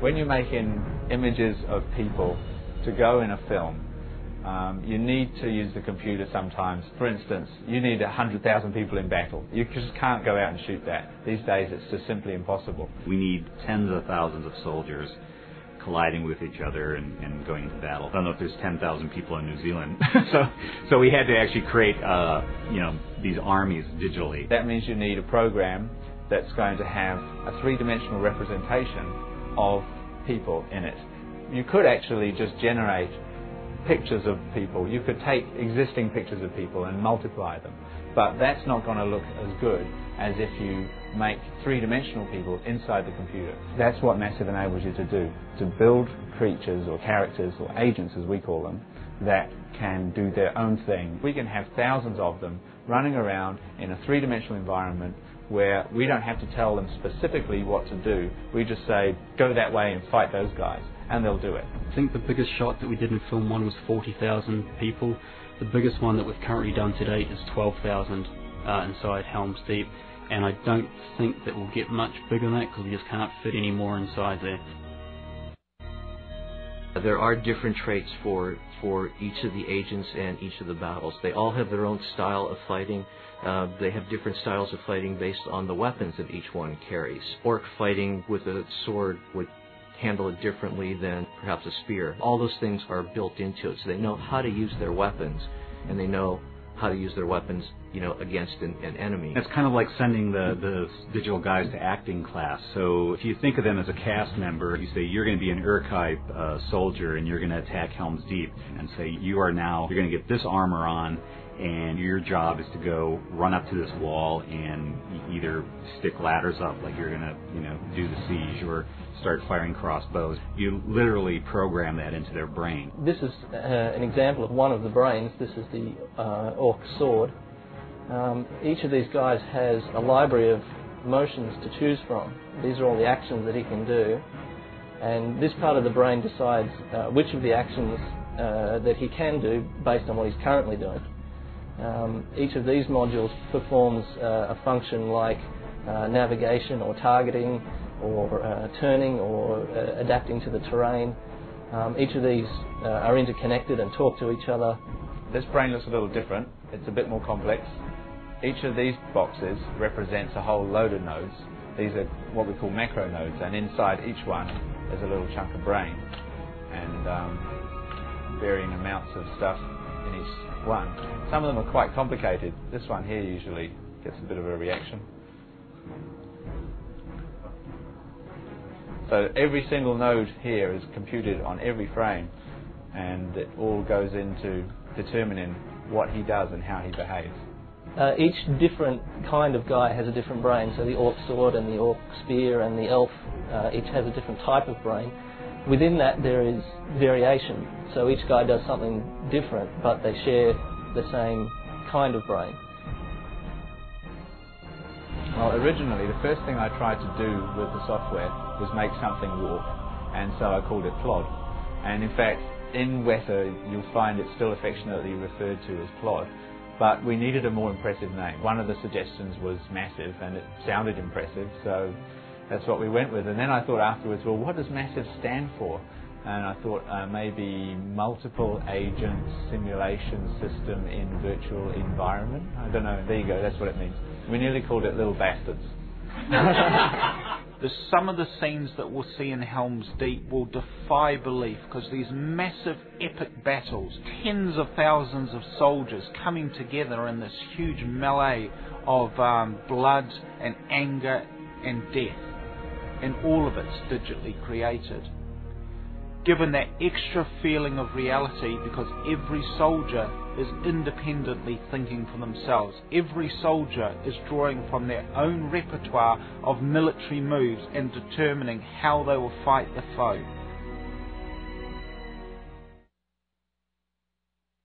when you're making images of people to go in a film, you need to use the computer sometimes. For instance, you need 100,000 people in battle. You just can't go out and shoot that. These days it's just simply impossible. We need tens of thousands of soldiers colliding with each other and going into battle. I don't know if there's 10,000 people in New Zealand. So we had to actually create these armies digitally. That means you need a program that's going to have a three-dimensional representation of people in it. You could actually just generate pictures of people. You could take existing pictures of people and multiply them, but that's not going to look as good as if you make three-dimensional people inside the computer. That's what Massive enables you to do, to build creatures or characters or agents, as we call them, that can do their own thing. We can have thousands of them running around in a three-dimensional environment where we don't have to tell them specifically what to do. We just say, go that way and fight those guys, and they'll do it. I think the biggest shot that we did in film one was 40,000 people. The biggest one that we've currently done to date is 12,000 inside Helm's Deep, and I don't think that we'll get much bigger than that because we just can't fit any more inside there. There are different traits for each of the agents and each of the battles. They all have their own style of fighting. They have different styles of fighting based on the weapons that each one carries. Orc fighting with a sword would handle it differently than perhaps a spear. All those things are built into it, so they know how to use their weapons, and they know how to use their weapons, against an enemy. It's kind of like sending the digital guys to acting class. So if you think of them as a cast member, you say you're going to be an Urkai soldier and you're going to attack Helm's Deep, and say you're going to get this armor on, and your job is to go run up to this wall and either stick ladders up like you're going to do the siege, or start firing crossbows. You literally program that into their brain. This is an example of one of the brains. This is the orc sword. Each of these guys has a library of motions to choose from. These are all the actions that he can do, and this part of the brain decides which of the actions that he can do based on what he's currently doing. Each of these modules performs a function like navigation or targeting or turning or adapting to the terrain. Each of these are interconnected and talk to each other. This brain looks a little different. It's a bit more complex. Each of these boxes represents a whole load of nodes. These are what we call macro nodes, and inside each one is a little chunk of brain, and varying amounts of stuff in each one. Some of them are quite complicated. This one here usually gets a bit of a reaction. So every single node here is computed on every frame, and it all goes into determining what he does and how he behaves. Each different kind of guy has a different brain, so the orc sword and the orc spear and the elf each has a different type of brain. Within that there is variation, so each guy does something different, but they share the same kind of brain. Well, originally the first thing I tried to do with the software was make something walk, and so I called it Plod. And in fact, in Weta you'll find it still affectionately referred to as Plod, but we needed a more impressive name. One of the suggestions was Massive, and it sounded impressive, so that's what we went with. And then I thought afterwards, well, what does Massive stand for? And I thought maybe multiple agent simulation system in virtual environment. I don't know, there you go, that's what it means. We nearly called it Little Bastards. Some of the scenes that we'll see in Helm's Deep will defy belief, because these massive epic battles, tens of thousands of soldiers coming together in this huge melee of blood and anger and death, and all of it's digitally created. Given that extra feeling of reality, because every soldier is independently thinking for themselves. Every soldier is drawing from their own repertoire of military moves and determining how they will fight the foe.